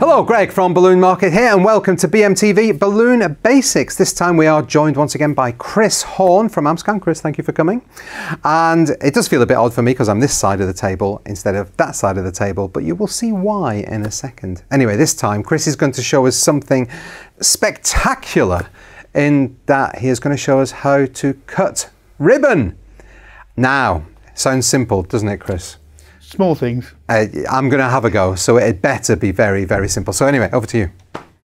Hello, Greg from Balloon Market here, and welcome to BMTV Balloon Basics. This time we are joined once again by Chris Horne from Amscan. Chris, thank you for coming. And it does feel a bit odd for me because I'm this side of the table instead of that side of the table, but you will see why in a second. Anyway, this time Chris is going to show us something spectacular in that he is going to show us how to cut ribbon. Now, sounds simple, doesn't it, Chris? Small things. I'm going to have a go, so it better be very, very simple. So anyway, over to you.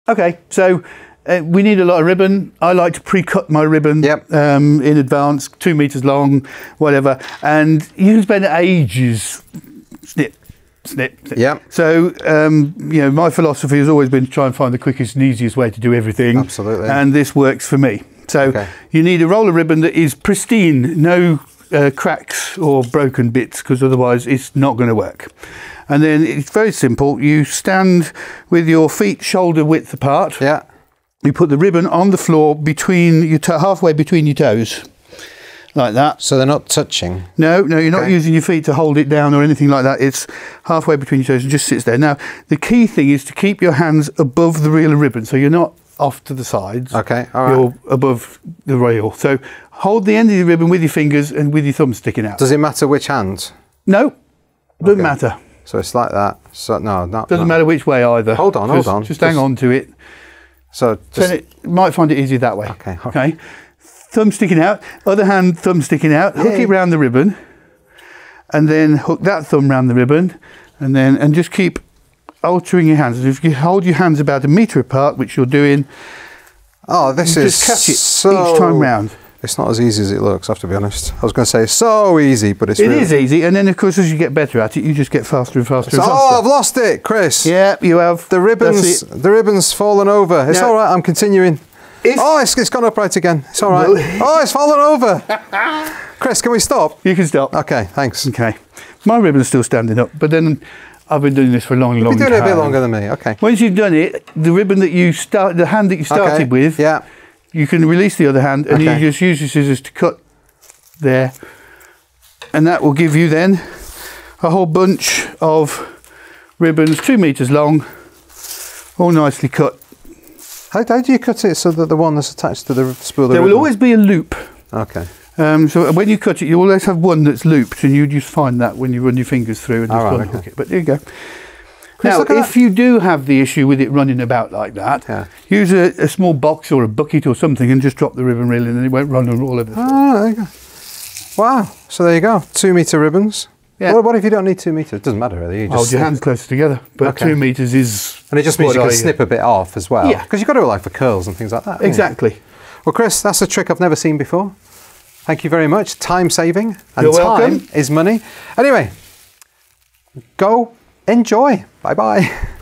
Okay, so we need a lot of ribbon. I like to pre-cut my ribbon in advance, 2 meters long, whatever. And you can spend ages snip. Yeah. So, you know, my philosophy has always been to try and find the quickest and easiest way to do everything. Absolutely. And this works for me. So you need a roll of ribbon that is pristine, no cracks or broken bits, because otherwise it's not going to work. And then it's very simple. You stand with your feet shoulder width apart. Yeah. You put the ribbon on the floor between your halfway between your toes, like that. So they're not touching. No, no, you're not using your feet to hold it down or anything like that. It's halfway between your toes and just sits there. Now the key thing is to keep your hands above the reel of ribbon, so you're not off to the sides. Okay, all right. You're above the rail. So hold the end of the ribbon with your fingers and with your thumb sticking out. Does it matter which hand? No, doesn't matter. So it's like that. So no, not doesn't matter which way either. Hold on, hold on. Just hang on to it. So just turn it. Might find it easier that way. Okay. Right. Okay. Thumb sticking out. Other hand, thumb sticking out. Hook it round the ribbon, and then hook that thumb round the ribbon, and then just keep altering your hands. If you hold your hands about a metre apart, which you're doing, this is just catch it each time round. It's not as easy as it looks, I have to be honest. I was going to say so easy, but it's really... It is easy, and then of course as you get better at it, you just get faster and faster and faster. Oh, I've lost it, Chris. Yeah, you have. The ribbon's fallen over. It's all right, I'm continuing. It's gone upright again. It's all right. Oh, it's fallen over. Chris, can we stop? You can stop. Okay, thanks. Okay. My ribbon's still standing up, but then... I've been doing this for a long, long time. You've been doing it a bit longer than me, okay. Once you've done it, the ribbon that you start, the hand that you started with, you can release the other hand and you just use your scissors to cut there. And that will give you then a whole bunch of ribbons, 2 meters long, all nicely cut. How do you cut it so that the one that's attached to the spool of the ribbon? There will always be a loop. Okay. So when you cut it, you always have one that's looped, and you just find that when you run your fingers through and just hook it. But there you go. Now, if you do have the issue with it running about like that, use a small box or a bucket or something and just drop the ribbon reel in and it won't run all over the floor. Oh, there you go. Wow. So there you go. 2 meter ribbons. Yeah. What if you don't need 2 meters? It doesn't matter really. You just hold your hands closer together. But 2 meters is... And it just means you can snip a bit off as well. Yeah. Because you've got to rely for curls and things like that. Exactly. Well, Chris, that's a trick I've never seen before. Thank you very much. Time saving, and you're welcome. Time is money. Anyway, go enjoy. Bye bye.